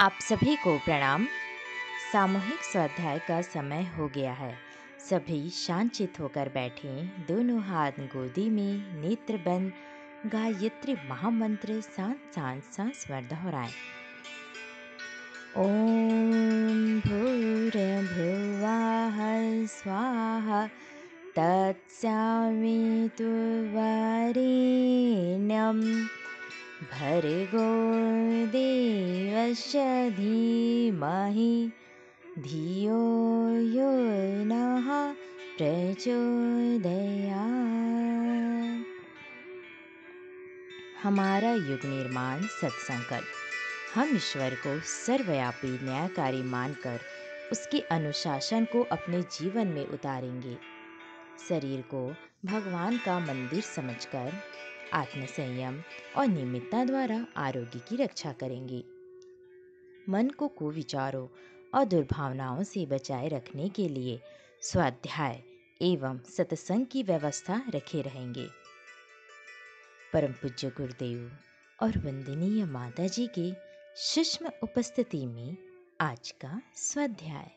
आप सभी को प्रणाम। सामूहिक स्वाध्याय का समय हो गया है। सभी शांतचित होकर बैठें, दोनों हाथ गोदी में, नेत्र बंद। गायत्री महामंत्र सांस सांस सांस भर दोहराएं। ओम भूर भुवः स्वाहा तत्सवितुर्वरेण्यं भर्गो देवस्य धीमहि धियो यो नः प्रचोदयात्। हमारा युग निर्माण सत्संकल्प। हम ईश्वर को सर्वव्यापी न्यायकारी मानकर उसके अनुशासन को अपने जीवन में उतारेंगे। शरीर को भगवान का मंदिर समझकर आत्मसंयम और नियमितता द्वारा आरोग्य की रक्षा करेंगे। मन को कुविचारों और दुर्भावनाओं से बचाए रखने के लिए स्वाध्याय एवं सत्संग की व्यवस्था रखे रहेंगे। परम पूज्य गुरुदेव और वंदनीय माता जी के सूक्ष्म उपस्थिति में आज का स्वाध्याय।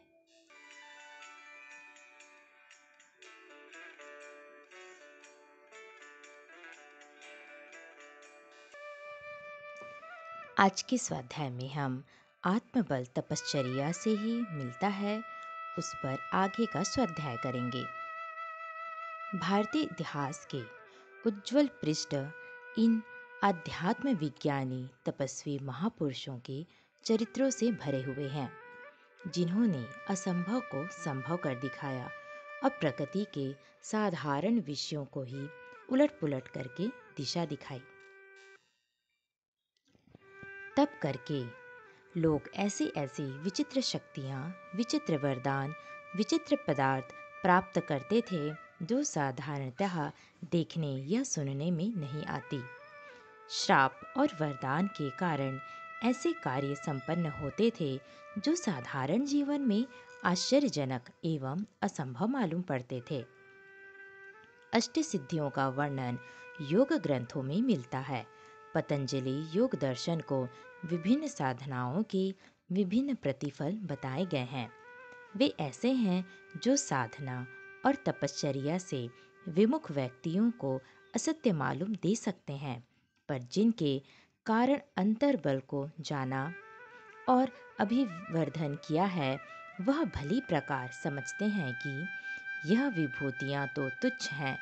आज के स्वाध्याय में हम आत्मबल तपश्चर्या से ही मिलता है, उस पर आगे का स्वाध्याय करेंगे। भारतीय इतिहास के उज्ज्वल पृष्ठ इन आध्यात्म विज्ञानी तपस्वी महापुरुषों के चरित्रों से भरे हुए हैं, जिन्होंने असंभव को संभव कर दिखाया और प्रकृति के साधारण विषयों को ही उलट पुलट करके दिशा दिखाई। तप करके लोग ऐसी ऐसी विचित्र शक्तियाँ, विचित्र वरदान, विचित्र पदार्थ प्राप्त करते थे जो साधारणतः देखने या सुनने में नहीं आती। श्राप और वरदान के कारण ऐसे कार्य संपन्न होते थे जो साधारण जीवन में आश्चर्यजनक एवं असंभव मालूम पड़ते थे। अष्ट सिद्धियों का वर्णन योग ग्रंथों में मिलता है। पतंजलि योग दर्शन को विभिन्न साधनाओं के विभिन्न प्रतिफल बताए गए हैं। वे ऐसे हैं जो साधना और तपश्चर्या से विमुख व्यक्तियों को असत्य मालूम दे सकते हैं, पर जिनके कारण अंतर्बल को जाना और अभिवर्धन किया है, वह भली प्रकार समझते हैं कि यह विभूतियाँ तो तुच्छ हैं,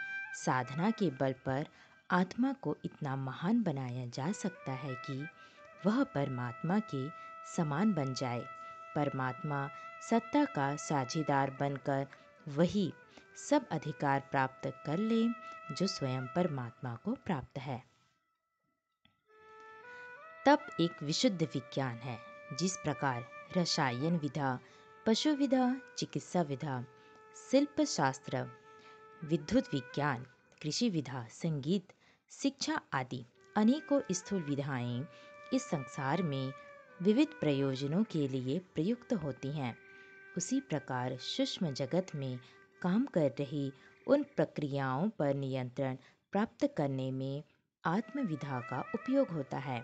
साधना के बल पर आत्मा को इतना महान बनाया जा सकता है कि वह परमात्मा के समान बन जाए। परमात्मा सत्ता का साझीदार बनकर वही सब अधिकार प्राप्त कर ले जो स्वयं परमात्मा को प्राप्त है। तप एक विशुद्ध विज्ञान है। जिस प्रकार रसायन विधा, पशु विधा, चिकित्सा विधा, शिल्प शास्त्र, विद्युत विज्ञान, कृषि विधा, संगीत, शिक्षा आदि अनेकों स्थूल विधाएं इस संसार में विविध प्रयोजनों के लिए प्रयुक्त होती हैं। उसी प्रकार सूक्ष्म जगत में काम कर रही उन प्रक्रियाओं पर नियंत्रण प्राप्त करने में आत्मविधा का उपयोग होता है।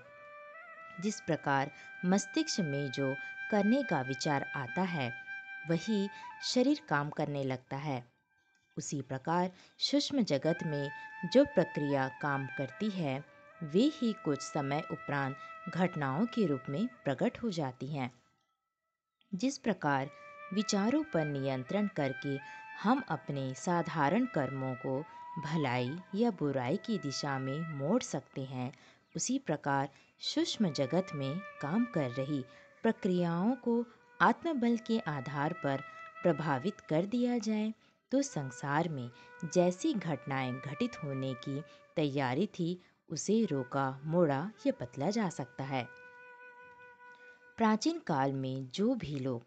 जिस प्रकार मस्तिष्क में जो करने का विचार आता है, वही शरीर काम करने लगता है। उसी प्रकार सूक्ष्म जगत में जो प्रक्रिया काम करती है, वे ही कुछ समय उपरांत घटनाओं के रूप में प्रकट हो जाती हैं। जिस प्रकार विचारों पर नियंत्रण करके हम अपने साधारण कर्मों को भलाई या बुराई की दिशा में मोड़ सकते हैं, उसी प्रकार सूक्ष्म जगत में काम कर रही प्रक्रियाओं को आत्मबल के आधार पर प्रभावित कर दिया जाए तो संसार में जैसी घटनाएं घटित होने की तैयारी थी, उसे रोका, मोड़ा या बदला जा सकता है। प्राचीन काल में जो भी लोग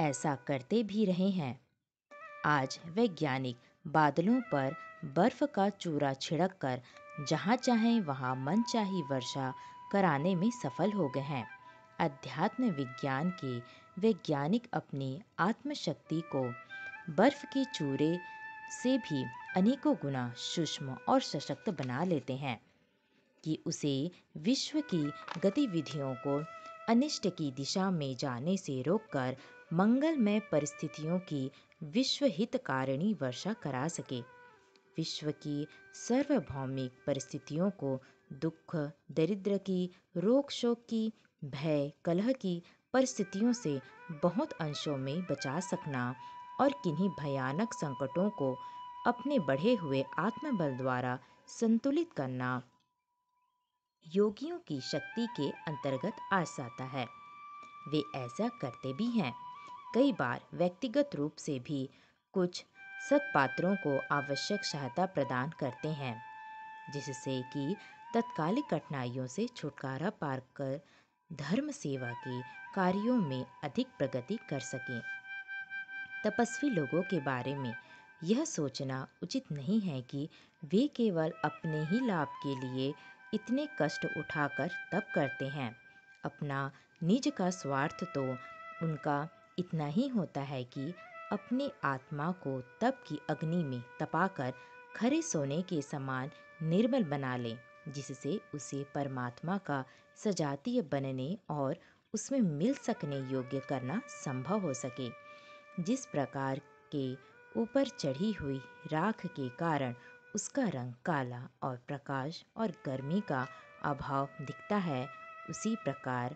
ऐसा करते भी रहे हैं, आज वैज्ञानिक बादलों पर बर्फ का चूरा छिड़क कर जहाँ चाहे वहाँ मनचाही वर्षा कराने में सफल हो गए हैं। अध्यात्म विज्ञान के वैज्ञानिक अपनी आत्मशक्ति को बर्फ के चूरे से भी अनेकों गुना सूक्ष्म और सशक्त बना लेते हैं कि उसे विश्व की गतिविधियों को अनिष्ट की दिशा में जाने से रोककर मंगलमय परिस्थितियों की विश्वहितकारिणी वर्षा करा सके। विश्व की सर्वभौमिक परिस्थितियों को दुख, दरिद्र की, रोग शोक की, भय, कलह की परिस्थितियों से बहुत अंशों में बचा सकना और किन्हीं भयानक संकटों को अपने बढ़े हुए आत्मबल द्वारा संतुलित करना योगियों की शक्ति के अंतर्गत आ जाता है। वे ऐसा करते भी हैं। कई बार व्यक्तिगत रूप से भी कुछ सत्पात्रों को आवश्यक सहायता प्रदान करते हैं, जिससे कि तत्कालिक कठिनाइयों से छुटकारा पाकर धर्म सेवा के कार्यों में अधिक प्रगति कर सकें। तपस्वी लोगों के बारे में यह सोचना उचित नहीं है कि वे केवल अपने ही लाभ के लिए इतने कष्ट उठाकर तप करते हैं। अपना निज का स्वार्थ तो उनका इतना ही होता है कि अपने आत्मा को तप की अग्नि में तपाकर खरे सोने के समान निर्मल बना लें, जिससे उसे परमात्मा का सजातीय बनने और उसमें मिल सकने योग्य करना संभव हो सके। जिस प्रकार के ऊपर चढ़ी हुई राख के कारण उसका रंग काला और प्रकाश और गर्मी का अभाव दिखता है, उसी प्रकार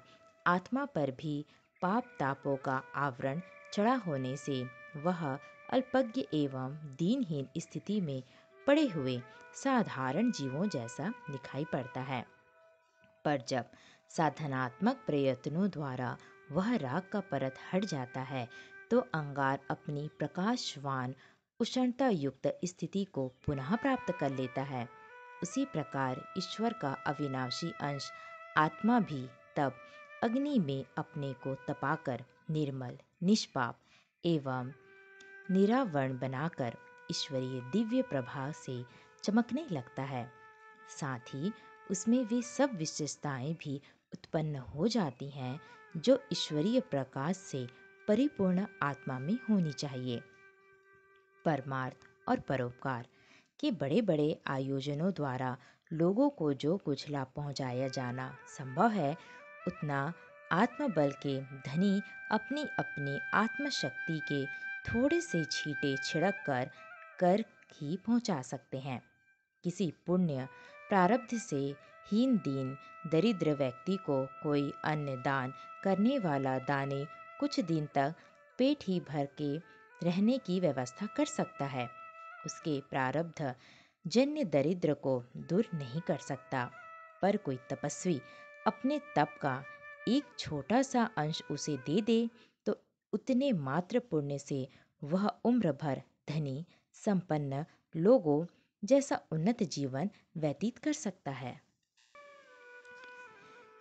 आत्मा पर भी पाप तापों का आवरण चढ़ा होने से वह अल्पज्ञ एवं दीनहीन स्थिति में पड़े हुए साधारण जीवों जैसा दिखाई पड़ता है। पर जब साधनात्मक प्रयत्नों द्वारा वह राग का परत हट जाता है तो अंगार अपनी प्रकाशवान उष्णता युक्त स्थिति को पुनः प्राप्त कर लेता है। उसी प्रकार ईश्वर का अविनाशी अंश आत्मा भी तब अग्नि में अपने को तपाकर निर्मल, निष्पाप एवं निरावरण बनाकर ईश्वरीय दिव्य प्रभा से चमकने लगता है। साथ ही उसमें वे सब विशेषताएं भी उत्पन्न हो जाती हैं जो ईश्वरीय प्रकाश से परिपूर्ण आत्मा में होनी चाहिए। परमार्थ और परोपकार के बड़े बड़े आयोजनों द्वारा लोगों को जो कुछ लाभ पहुँचाया जाना संभव है, उतना आत्मबल के धनी अपनी अपनी आत्मशक्ति के थोड़े से छींटे छिड़क कर ही पहुँचा सकते हैं। किसी पुण्य प्रारब्ध से हीन दीन दरिद्र व्यक्ति को कोई अन्य दान करने वाला दानी कुछ दिन तक पेट ही भर के रहने की व्यवस्था कर सकता है। उसके प्रारब्ध जन्य दरिद्र को दूर नहीं कर सकता, पर कोई तपस्वी अपने तप का एक छोटा सा अंश उसे दे दे तो उतने मात्र पुण्य से वह उम्र भर धनी संपन्न लोगों जैसा उन्नत जीवन व्यतीत कर सकता है,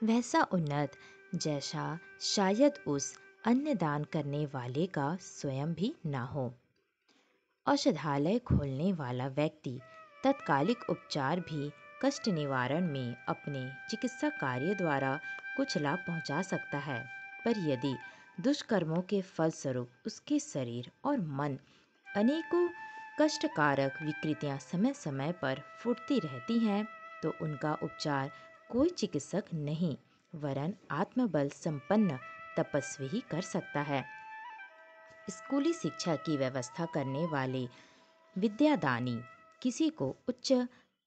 वैसा उन्नत जैसा शायद उस अन्य दान करने वाले का स्वयं भी ना हो। औषधालय खोलने वाला व्यक्ति तत्कालिक उपचार भी कष्ट निवारण में अपने चिकित्सा कार्य द्वारा कुछ लाभ पहुंचा सकता है, पर यदि दुष्कर्मों के फलस्वरूप उसके शरीर और मन अनेकों कष्टकारक विकृतियां समय समय पर फूटती रहती हैं तो उनका उपचार कोई चिकित्सक नहीं वरन आत्मबल संपन्न तपस्वी ही कर सकता है। स्कूली शिक्षा की व्यवस्था करने वाले विद्यादानी किसी को उच्च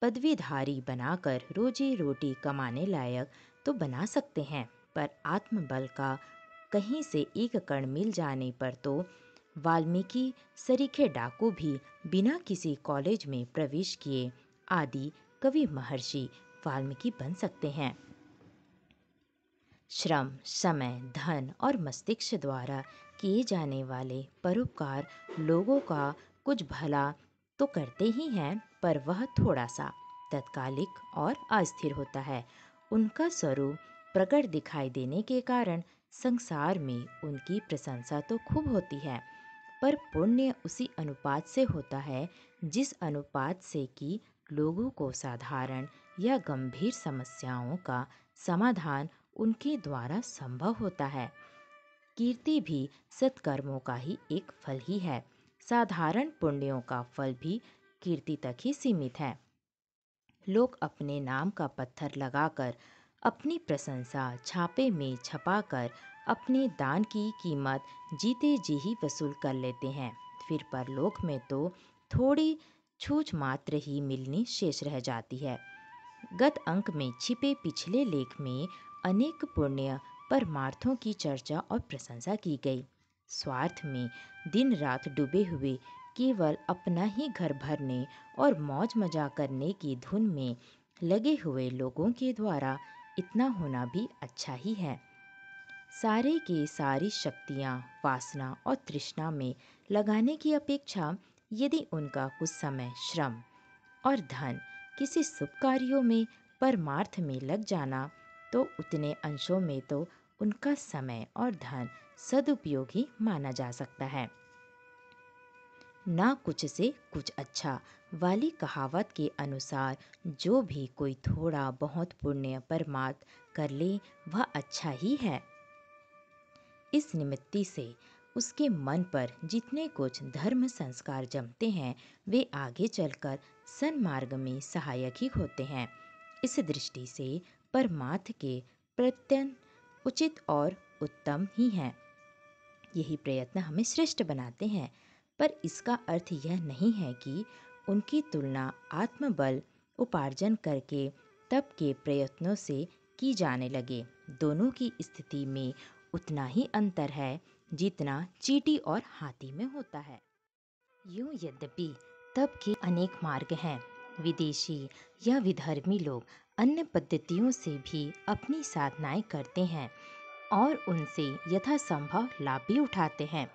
पदवीधारी बनाकर रोजी रोटी कमाने लायक तो बना सकते हैं, पर आत्मबल का कहीं से एक कण मिल जाने पर तो वाल्मीकि सरीखे डाकू भी बिना किसी कॉलेज में प्रवेश किए आदि कवि महर्षि वाल्मीकि बन सकते हैं। श्रम, समय, धन और मस्तिष्क द्वारा किए जाने वाले परोपकार लोगों का कुछ भला तो करते ही हैं, पर वह थोड़ा सा तत्कालिक और अस्थिर होता है। उनका स्वरूप प्रकट दिखाई देने के कारण संसार में उनकी प्रशंसा तो खूब होती है, पर पुण्य उसी अनुपात से होता है जिस अनुपात से कि लोगों को साधारण या गंभीर समस्याओं का समाधान उनके द्वारा संभव होता है। कीर्ति भी सत्कर्मों का ही एक फल ही है। साधारण पुण्यों का फल भी कीर्ति तक ही सीमित है। लोग अपने नाम का पत्थर लगाकर अपनी प्रशंसा छापे में छपाकर अपने दान की कीमत जीते जी ही वसूल कर लेते हैं। फिर परलोक में तो थोड़ी छूछ मात्र ही मिलनी शेष रह जाती है। गत अंक में छिपे पिछले लेख में अनेक पुण्य परमार्थों की चर्चा और प्रशंसा की गई। स्वार्थ में दिन रात डूबे हुए केवल अपना ही घर भरने और मौज मजा करने की धुन में लगे हुए लोगों के द्वारा इतना होना भी अच्छा ही है। सारे के सारी शक्तियाँ वासना और तृष्णा में लगाने की अपेक्षा यदि उनका कुछ समय, श्रम और धन किसी शुभ कार्यों में परमार्थ में लग जाना, तो उतने अंशों में तो उनका समय और धन सदुपयोग ही माना जा सकता है। ना कुछ से कुछ अच्छा वाली कहावत के अनुसार जो भी कोई थोड़ा बहुत पुण्य परमार्थ कर ले वह अच्छा ही है। इस निमित्ति से उसके मन पर जितने कुछ धर्म संस्कार जमते हैं वे आगे चलकर सन्मार्ग में सहायक ही होते हैं। इस दृष्टि से परमार्थ के प्रत्यन उचित और उत्तम ही हैं। यही प्रयत्न हमें श्रेष्ठ बनाते हैं, पर इसका अर्थ यह नहीं है कि उनकी तुलना आत्मबल उपार्जन करके तप के प्रयत्नों से की जाने लगे। दोनों की स्थिति में उतना ही अंतर है जितना चींटी और हाथी में होता है। यूं यद्यपि तप के अनेक मार्ग हैं, विदेशी या विधर्मी लोग अन्य पद्धतियों से भी अपनी साधनाएं करते हैं और उनसे यथासंभव लाभ भी उठाते हैं,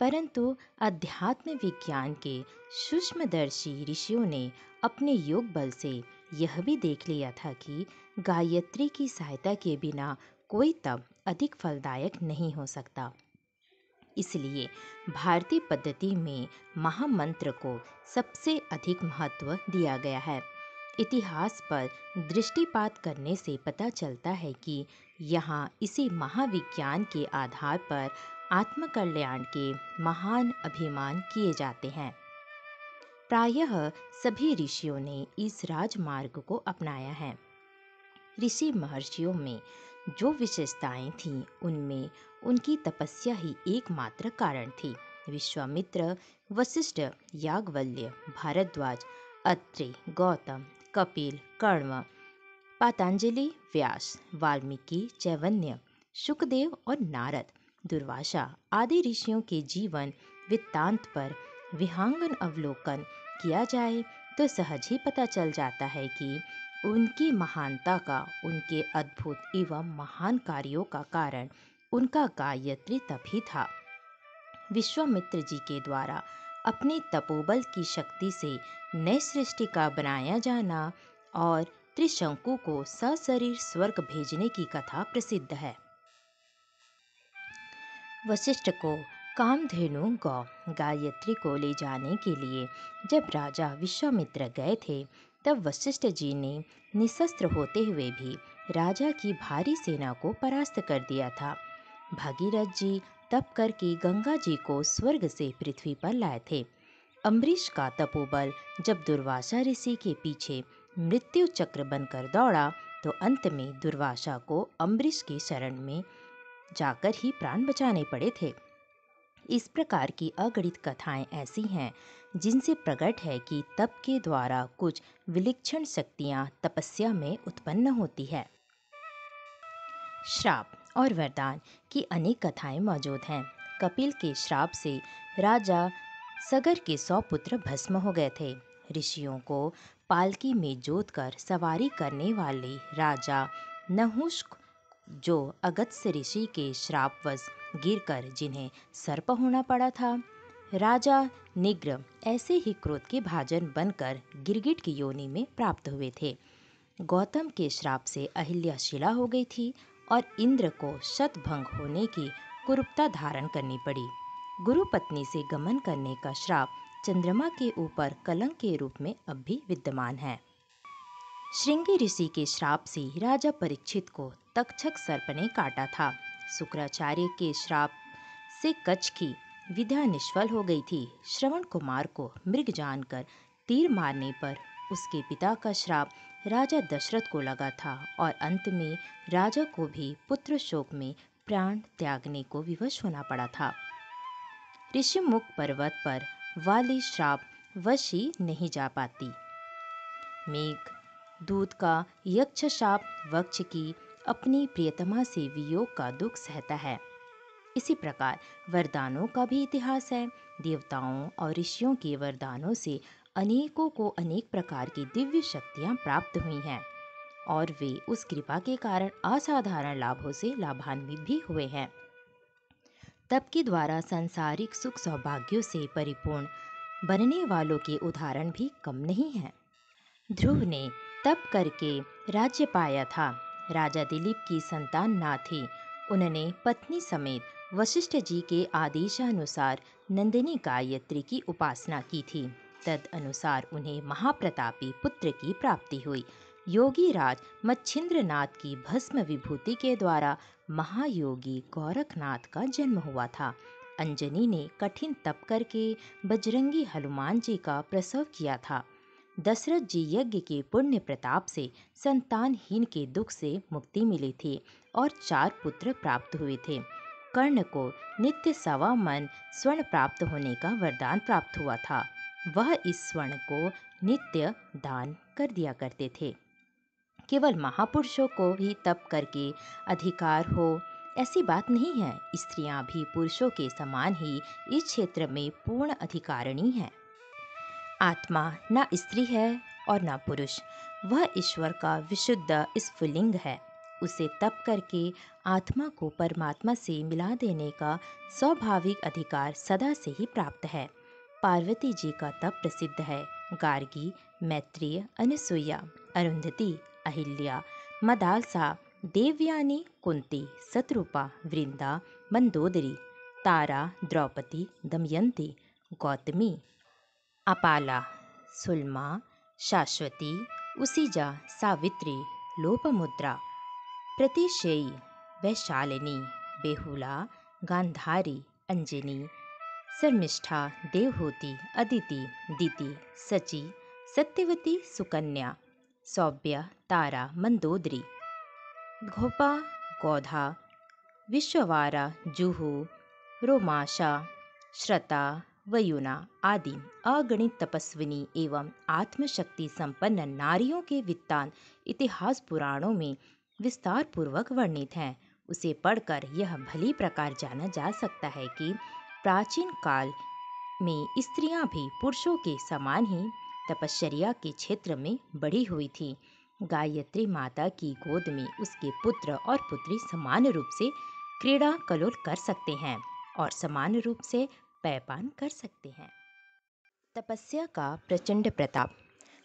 परंतु अध्यात्म विज्ञान के सूक्ष्मदर्शी ऋषियों ने अपने योग बल से यह भी देख लिया था कि गायत्री की सहायता के बिना कोई तप अधिक फलदायक नहीं हो सकता। इसलिए भारतीय पद्धति में महामंत्र को सबसे अधिक महत्व दिया गया है। इतिहास पर दृष्टिपात करने से पता चलता है कि यहाँ इसी महाविज्ञान के आधार पर आत्मकल्याण के महान अभिमान किए जाते हैं। प्रायः सभी ऋषियों ने इस राजमार्ग को अपनाया है। ऋषि महर्षियों में जो विशेषताएं थीं उनमें उनकी तपस्या ही एकमात्र कारण थी। विश्वामित्र, वशिष्ठ, याज्ञवल्क्य, भारद्वाज, अत्रि, गौतम, कपिल, कण्व, पतंजलि, व्यास, वाल्मीकि, चैवन्य, शुकदेव और नारद, दुर्वासा आदि ऋषियों के जीवन वृत्तांत पर विहंगम अवलोकन किया जाए तो सहज ही पता चल जाता है कि उनकी महानता का, उनके अद्भुत एवं महान कार्यों का कारण उनका गायत्री तप ही था। विश्वामित्र जी के द्वारा अपने तपोबल की शक्ति से नई सृष्टि का बनाया जाना और त्रिशंकु को सशरीर स्वर्ग भेजने की कथा प्रसिद्ध है। वशिष्ठ को कामधेनु गौ गायत्री को ले जाने के लिए जब राजा विश्वामित्र गए थे, तब वशिष्ठ जी ने निशस्त्र होते हुए भी राजा की भारी सेना को परास्त कर दिया था। भागीरथ जी तप करके गंगा जी को स्वर्ग से पृथ्वी पर लाए थे। अम्बरीश का तपोबल जब दुर्वासा ऋषि के पीछे मृत्यु चक्र बनकर दौड़ा तो अंत में दुर्वासा को अम्बरीश के शरण में जाकर ही प्राण बचाने पड़े थे। इस प्रकार की अगणित कथाएं ऐसी हैं जिनसे प्रकट है कि तप के द्वारा कुछ विलक्षण शक्तियां तपस्या में उत्पन्न होती है। श्राप और वरदान की अनेक कथाएं मौजूद हैं। कपिल के श्राप से राजा सगर के 100 पुत्र भस्म हो गए थे। ऋषियों को पालकी में जोतकर सवारी करने वाले राजा नहुष जो अगस्त्य ऋषि के श्रापवश गिरकर जिन्हें सर्प होना पड़ा था, राजा निग्र ऐसे ही क्रोध के भाजन बनकर गिरगिट की योनि में प्राप्त हुए थे। गौतम के श्राप से अहिल्या शिला हो गई थी और इंद्र को शतभंग होने की कुरूपता धारण करनी पड़ी। गुरु पत्नी से गमन करने का श्राप चंद्रमा के ऊपर कलंक के रूप में अब भी विद्यमान है। श्रृंगी ऋषि के श्राप से राजा परीक्षित को तक्षक सर्प ने काटा था। शुक्राचार्य के श्राप से कच्छ की विद्या निष्फल हो गई थी। श्रवण कुमार को मृग जानकर तीर मारने पर उसके पिता का श्राप राजा दशरथ को लगा था और अंत में राजा को भी पुत्र शोक में प्राण त्यागने को विवश होना पड़ा था। ऋषिमुख पर्वत पर वाली श्राप वशी नहीं जा पाती। मेघ दूध का यक्ष शाप वक्ष की अपनी प्रियतमा से वियोग का दुख सहता है। इसी प्रकार वरदानों का भी इतिहास है। देवताओं और ऋषियों के वरदानों से अनेकों को अनेक प्रकार की दिव्य शक्तियाँ प्राप्त हुई हैं और वे उस कृपा के कारण असाधारण लाभों से लाभान्वित भी हुए हैं। तप के द्वारा सांसारिक सुख सौभाग्यों से परिपूर्ण बनने वालों के उदाहरण भी कम नहीं हैं। ध्रुव ने तप करके राज्य पाया था। राजा दिलीप की संतान ना थी। उन्होंने पत्नी समेत वशिष्ठ जी के आदेशानुसार नंदिनी गायत्री की उपासना की थी। तद अनुसार उन्हें महाप्रतापी पुत्र की प्राप्ति हुई। योगी राज मच्छिंद्रनाथ की भस्म विभूति के द्वारा महायोगी गोरखनाथ का जन्म हुआ था। अंजनी ने कठिन तप करके बजरंगी हनुमान जी का प्रसव किया था। दशरथ जी यज्ञ के पुण्य प्रताप से संतानहीन के दुख से मुक्ति मिली थी और 4 पुत्र प्राप्त हुए थे। कर्ण को नित्य 1.25 मन स्वर्ण प्राप्त होने का वरदान प्राप्त हुआ था। वह इस स्वर्ण को नित्य दान कर दिया करते थे। केवल महापुरुषों को भी तप करके अधिकार हो ऐसी बात नहीं है। स्त्रियां भी पुरुषों के समान ही इस क्षेत्र में पूर्ण अधिकारिणी हैं। आत्मा ना स्त्री है और ना पुरुष, वह ईश्वर का विशुद्ध स्फुलिंग है। उसे तप करके आत्मा को परमात्मा से मिला देने का स्वाभाविक अधिकार सदा से ही प्राप्त है। पार्वती जी का तप प्रसिद्ध है। गार्गी, मैत्रेय, अनुसुईया, अरुंधति, अहिल्या, मदालसा, देवयानी, कुंती, सतरूपा, वृंदा, मंदोदरी, तारा, द्रौपदी, दमयंती, गौतमी, अपाला, सुलमा, शाश्वती, उसीजा, सावित्री, लोपमुद्रा, प्रतिशेयी, वैशालिनी, बेहुला, गांधारी, अंजनी, शर्मिष्ठा, देवहूति, अदिति, दिति, सची, सत्यवती, सुकन्या, सौभ्या, तारा, मंदोदरी, घोपा, गौधा, विश्ववारा, जुहू, रोमाशा, श्रता, वयुना आदि अगणित तपस्विनी एवं आत्मशक्ति संपन्न नारियों के वृत्तांत इतिहास पुराणों में विस्तार पूर्वक वर्णित हैं। उसे पढ़कर यह भली प्रकार जाना जा सकता है कि प्राचीन काल में स्त्रियां भी पुरुषों के समान ही तपश्चर्या के क्षेत्र में बढ़ी हुई थी। गायत्री माता की गोद में उसके पुत्र और पुत्री समान रूप से क्रीड़ा कलोल कर सकते हैं और समान रूप से पैपान कर सकते हैं। तपस्या का प्रचंड प्रताप।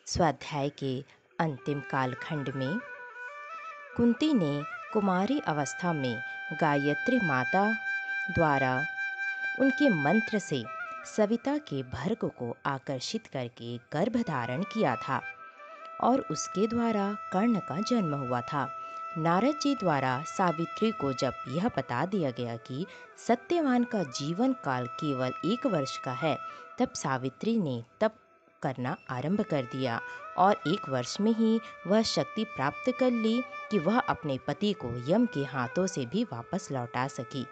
स्वाध्याय के अंतिम कालखंड में कुंती ने कुमारी अवस्था में गायत्री माता द्वारा उनके मंत्र से सविता के भर्ग को आकर्षित करके गर्भ धारण किया था और उसके द्वारा कर्ण का जन्म हुआ था। नारद जी द्वारा सावित्री को जब यह बता दिया गया कि सत्यवान का जीवन काल केवल 1 वर्ष का है, तब सावित्री ने तप करना आरंभ कर दिया और 1 वर्ष में ही वह शक्ति प्राप्त कर ली कि वह अपने पति को यम के हाथों से भी वापस लौटा सकी।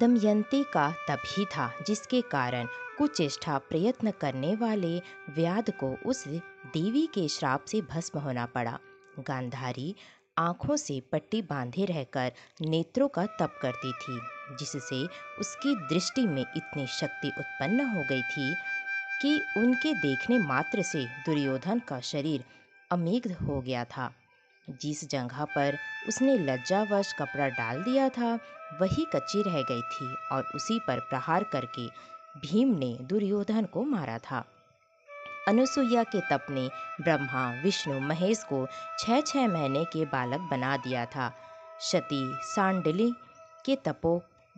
दमयंती का तप ही था जिसके कारण कुचेष्टा प्रयत्न करने वाले व्याध को उस देवी के श्राप से भस्म होना पड़ा। गांधारी आँखों से पट्टी बांधे रहकर नेत्रों का तप करती थी, जिससे उसकी दृष्टि में इतनी शक्ति उत्पन्न हो गई थी कि उनके देखने मात्र से दुर्योधन का शरीर अमेघ हो गया था। जिस जगह पर उसने लज्जावश कपड़ा डाल दिया था वही कच्ची रह गई थी और उसी पर प्रहार करके भीम ने दुर्योधन को मारा था। अनुसुईया के तप ने ब्रह्मा, विष्णु, महेश को 6-6 महीने के बालक बना दिया था। शती, सांडली के तपो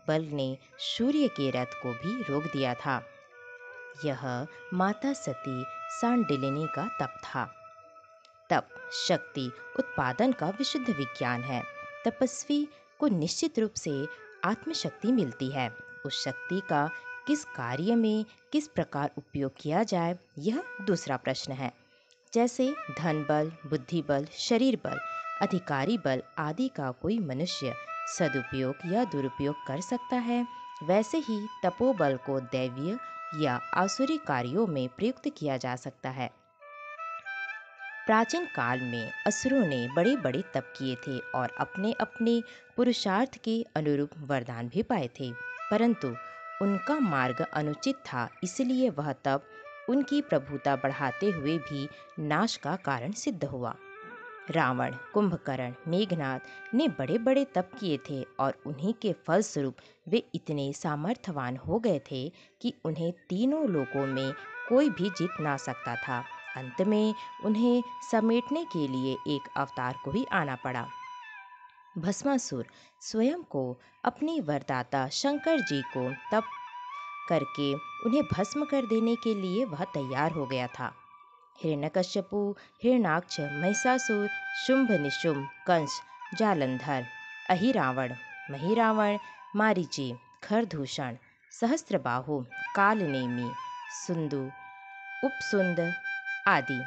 बल ने सूर्य के रथ को भी रोक दिया था। यह माता सती सांडलिनी का तप था। तप शक्ति उत्पादन का विशुद्ध विज्ञान है। तपस्वी को निश्चित रूप से आत्मशक्ति मिलती है। उस शक्ति का किस कार्य में किस प्रकार उपयोग किया जाए यह दूसरा प्रश्न है। जैसे धन बल, बुद्धि बल, शरीर बल, अधिकारी बल आदि का कोई मनुष्य सदुपयोग या दुरुपयोग कर सकता है, वैसे ही तपोबल को दैवीय या आसुरी कार्यों में प्रयुक्त किया जा सकता है। प्राचीन काल में असुरों ने बड़े बड़े तप किए थे और अपने अपने पुरुषार्थ के अनुरूप वरदान भी पाए थे, परंतु उनका मार्ग अनुचित था, इसलिए वह तप उनकी प्रभुता बढ़ाते हुए भी नाश का कारण सिद्ध हुआ। रावण, कुंभकर्ण, मेघनाथ ने बड़े बड़े तप किए थे और उन्हीं के फलस्वरूप वे इतने सामर्थ्यवान हो गए थे कि उन्हें तीनों लोकों में कोई भी जीत ना सकता था। अंत में उन्हें समेटने के लिए एक अवतार को ही आना पड़ा। भस्मासुर स्वयं को अपने वरदाता शंकर जी को तप करके उन्हें भस्म कर देने के लिए वह तैयार हो गया था। हिरण्यकश्यपु, हिरणाक्ष, महिषासुर, शुंभ, निशुंभ, कंस, जालंधर, अहिरावण, महिरावण, मारीचि, खरदूषण, सहस्त्रबाहु, कालनेमी, सुंदु, उपसुंद आदि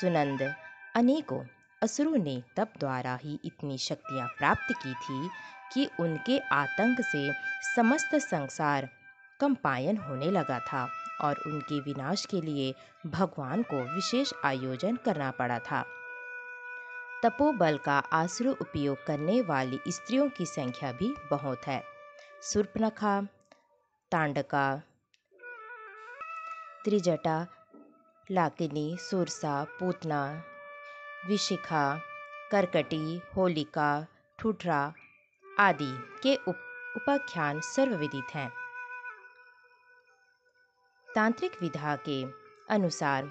सुनंद अनेकों असुरों ने तप द्वारा ही इतनी शक्तियाँ प्राप्त की थी कि उनके आतंक से समस्त संसार कंपायन होने लगा था और उनके विनाश के लिए भगवान को विशेष आयोजन करना पड़ा था। तपोबल का आसुरी उपयोग करने वाली स्त्रियों की संख्या भी बहुत है। शूर्पणखा, तांडका, त्रिजटा, लाकिनी, सुरसा, पूतना, विशिखा, करकटी, होलिका, ठुठरा आदि के उपाख्यान सर्वविदित हैं। तांत्रिक विधा के अनुसार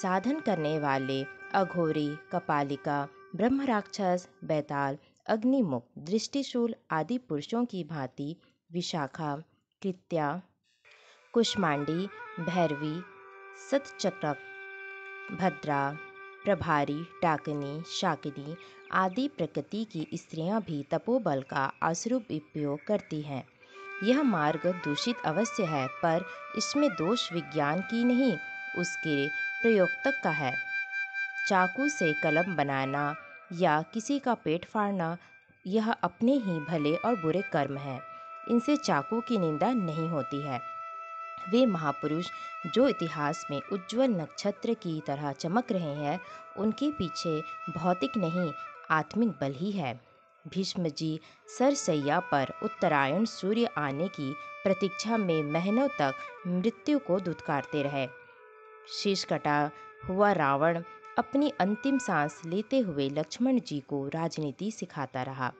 साधन करने वाले अघोरी, कपालिका, ब्रह्मराक्षस, बैताल, अग्निमुख, दृष्टिशूल आदि पुरुषों की भांति विशाखा, कृत्या, कुष्मांडी, भैरवी, सतचक्रक, भद्रा, प्रभारी, डाकिनी, शाकिनी आदि प्रकृति की स्त्रियां भी तपोबल का आसुरी उपयोग करती हैं। यह मार्ग दूषित अवश्य है, पर इसमें दोष विज्ञान की नहीं, उसके प्रयोग तक का है। चाकू से कलम बनाना या किसी का पेट फाड़ना यह अपने ही भले और बुरे कर्म है। इनसे चाकू की निंदा नहीं होती है। वे महापुरुष जो इतिहास में उज्ज्वल नक्षत्र की तरह चमक रहे हैं, उनके पीछे भौतिक नहीं, आत्मिक बल ही है। भीष्म जी सरसैया पर उत्तरायण सूर्य आने की प्रतीक्षा में महीनों तक मृत्यु को दुत्कारते रहे। शीश कटा हुआ रावण अपनी अंतिम सांस लेते हुए लक्ष्मण जी को राजनीति सिखाता रहा।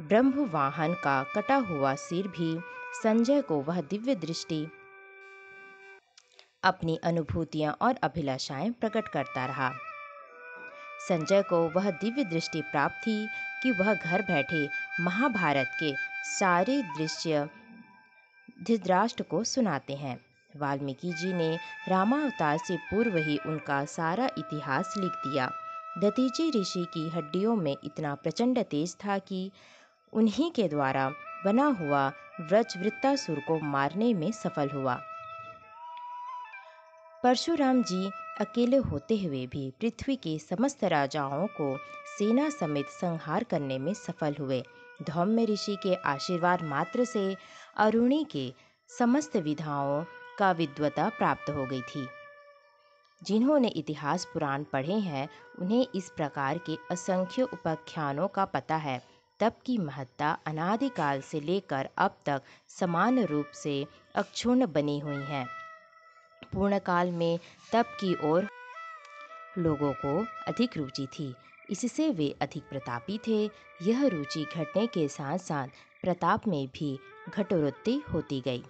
ब्रह्मवाहन का कटा हुआ सिर भी संजय को वह दिव्य दृष्टि, अपनी अनुभूतियां और अभिलाषाएं प्रकट करता रहा। संजय को वह दिव्य दृष्टि प्राप्त थी कि वह घर बैठे महाभारत के सारे दृश्य धृतराष्ट्र को सुनाते हैं। वाल्मीकि जी ने रामावतार से पूर्व ही उनका सारा इतिहास लिख दिया। दधीचि ऋषि की हड्डियों में इतना प्रचंड तेज था कि उन्हीं के द्वारा बना हुआ व्रज वृत्तासुर को मारने में सफल हुआ। परशुराम जी अकेले होते हुए भी पृथ्वी के समस्त राजाओं को सेना समेत संहार करने में सफल हुए। धौम्य ऋषि के आशीर्वाद मात्र से अरुणी के समस्त विधाओं का विद्वता प्राप्त हो गई थी। जिन्होंने इतिहास पुराण पढ़े हैं, उन्हें इस प्रकार के असंख्य उपाख्यानों का पता है। तप की महत्ता अनादिकाल से लेकर अब तक समान रूप से अक्षुण्ण बनी हुई है। पूर्ण काल में तप की ओर लोगों को अधिक रुचि थी, इससे वे अधिक प्रतापी थे। यह रुचि घटने के साथ साथ प्रताप में भी घटोत्कच होती गई।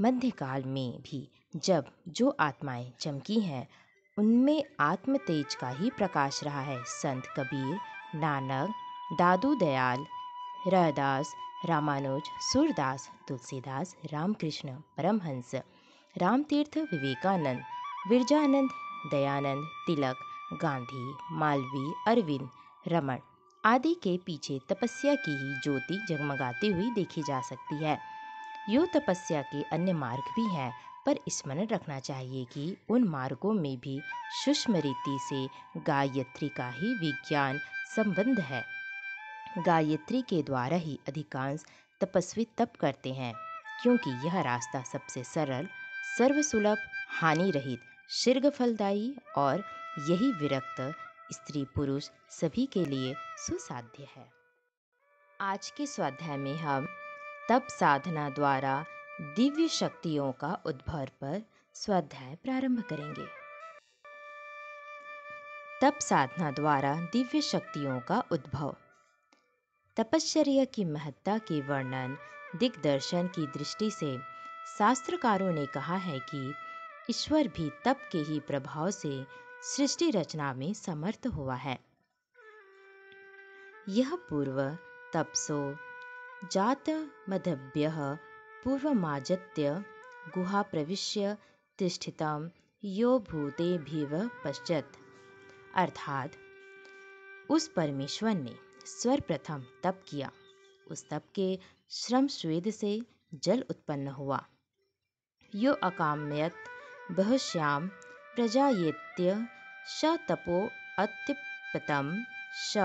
मध्यकाल में भी जब जो आत्माएं चमकी हैं, उनमें आत्म तेज का ही प्रकाश रहा है। संत कबीर, नानक, दादू दयाल, रहदास, रामानुज, सूरदास, तुलसीदास, रामकृष्ण परमहंस, रामतीर्थ, विवेकानंद, विरजानंद, दयानंद, तिलक, गांधी, मालवीय, अरविंद, रमन आदि के पीछे तपस्या की ही ज्योति जगमगाती हुई देखी जा सकती है। यो तपस्या के अन्य मार्ग भी हैं, पर स्मरण रखना चाहिए कि उन मार्गों में भी सूक्ष्म रीति से गायत्री का ही विज्ञान संबंध है। गायत्री के द्वारा ही अधिकांश तपस्वी तप करते हैं, क्योंकि यह रास्ता सबसे सरल, सर्वसुलभ, हानिरहित, शीघ्र फलदायी और यही विरक्त स्त्री पुरुष सभी के लिए सुसाध्य है। आज के स्वाध्याय में हम तप साधना द्वारा दिव्य शक्तियों का उद्भव पर स्वाध्याय प्रारंभ करेंगे। तप साधना द्वारा दिव्य शक्तियों का उद्भव। तपश्चर्या की महत्ता के वर्णन दिग्दर्शन की दृष्टि से शास्त्रकारों ने कहा है कि ईश्वर भी तप के ही प्रभाव से सृष्टि रचना में समर्थ हुआ है। यह पूर्व तपसो जात मदभ्यः पूर्वमाजत्य गुहा प्रविश्य तिष्ठितम यो भूतेभिव पश्यत्। अर्थात उस परमेश्वर ने सर्वप्रथम तप किया। उस तप के श्रम स्वेद से जल उत्पन्न हुआ। यो अकाम्यत बहुश्याम प्रजायेत्य स तपो अत्यपतम स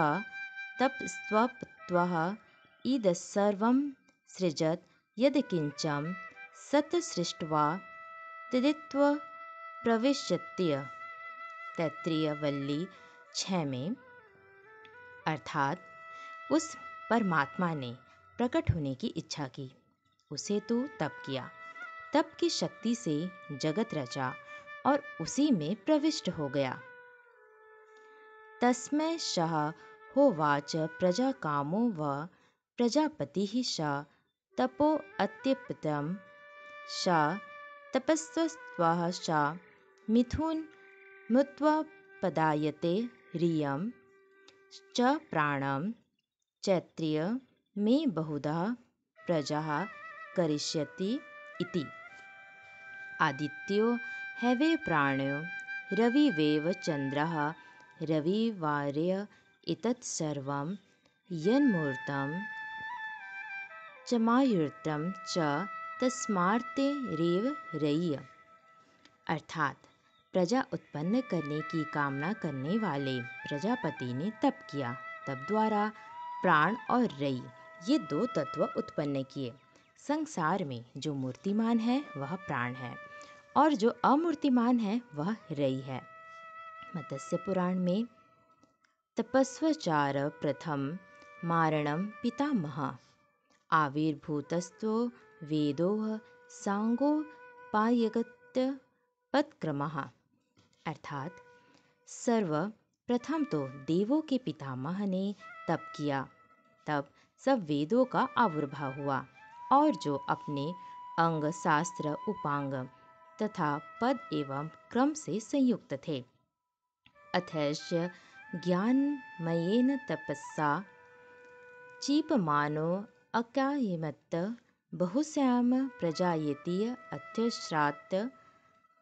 तपस्वपत्वः इदसर्वं सृजत यदकिंचम सत सृष्ट्वा तदित्व प्रविशत्य। तैत्रीय वल्ली 6 में अर्थात उस परमात्मा ने प्रकट होने की इच्छा की, उसे तो तप किया, तप की शक्ति से जगत रचा और उसी में प्रविष्ट हो गया। तस्मै सः होवाच प्रजा कामो व प्रजापति ही स तपो अत्यपतम स तपस्वस्त्वः स मिथुन मुत्वा पदायते रियम च प्राणम। चैत्रिय में बहुधा प्रजा करिष्यति इति। आदित्यो हैवे प्राणो रविवेव चंद्रः रविवार्य इतत्सर्वं यन्मूर्तम् चमायुर्तम् च तस्मार्ते रेव रय्य। अर्थात प्रजा उत्पन्न करने की कामना करने वाले प्रजापति ने तप किया। तप द्वारा प्राण और रयी ये दो तत्व उत्पन्न किए। संसार में जो मूर्तिमान है वह प्राण है और जो अमूर्तिमान है वह रई है। मत्स्य पुराण में तपस्वचार प्रथम मारणम पितामह आविर्भूतस्तो वेदो सांगो पायगत्य पत्क्रमः। अर्थात सर्व प्रथम तो देवों के पितामह ने तप किया, तब सब वेदों का आविर्भाव हुआ और जो अपने अंग शास्त्र उपांग तथा पद एवं क्रम से संयुक्त थे। अथैश्य ज्ञानमयेन तपस्सा चीपमानो अकायमत बहुश्याम प्रजायेति अथश्रात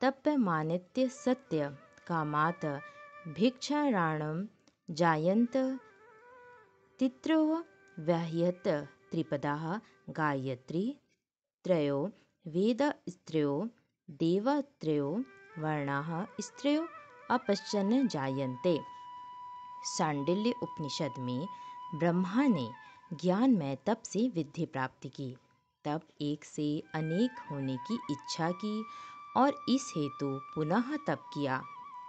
तपमानित्य सत्य कामात भिक्षाराणम जायंत तित्रो व्याह्यत त्रिपदा गायत्री त्रयो वेद स्त्रो देवत्रयो वर्णाः स्त्रो अपश्चन जायन्ते। शांडिल्य उपनिषद में ब्रह्मा ने ज्ञान में तप से विद्धि प्राप्त की। तप एक से अनेक होने की इच्छा की और इस हेतु पुनः तप किया।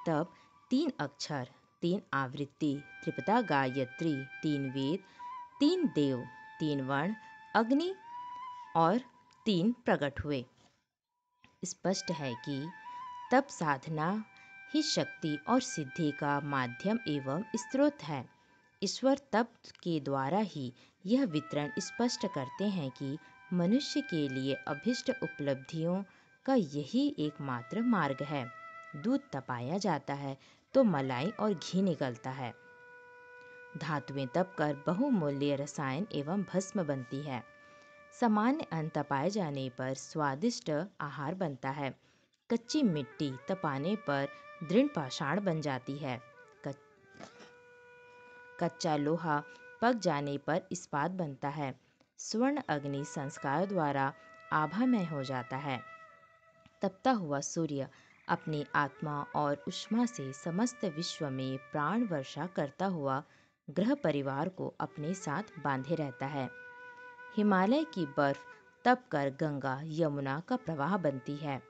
तप 3 अक्षर, 3 आवृत्ति, त्रिपदा गायत्री, 3 वेद, 3 देव, 3 वर्ण, अग्नि और 3 प्रकट हुए। स्पष्ट है कि तप साधना ही शक्ति और सिद्धि का माध्यम एवं स्रोत है। ईश्वर तप के द्वारा ही यह वितरण स्पष्ट करते हैं कि मनुष्य के लिए अभिष्ट उपलब्धियों का यही एकमात्र मार्ग है। दूध तपाया जाता है तो मलाई और घी निकलता है। धातुएं तपकर बहुमूल्य रसायन एवं भस्म बनती है। सामान्य अन्न तपाए जाने पर स्वादिष्ट आहार बनता है। कच्ची मिट्टी तपाने पर दृढ़ पाषाण बन जाती है। कच्चा लोहा पक जाने पर इस्पात बनता है। स्वर्ण अग्नि संस्कार द्वारा आभामय हो जाता है। तपता हुआ सूर्य अपने आत्मा और उष्मा से समस्त विश्व में प्राण वर्षा करता हुआ ग्रह परिवार को अपने साथ बांधे रहता है। हिमालय की बर्फ तप कर गंगा यमुना का प्रवाह बनती है।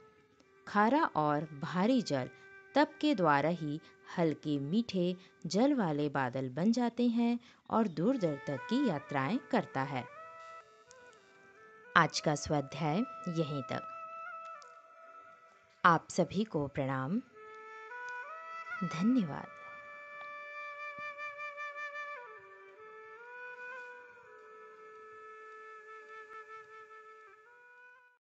खारा और भारी जल तप के द्वारा ही हल्के मीठे जल वाले बादल बन जाते हैं और दूर दूर तक की यात्राएं करता है। आज का स्वाध्याय यहीं तक। आप सभी को प्रणाम, धन्यवाद।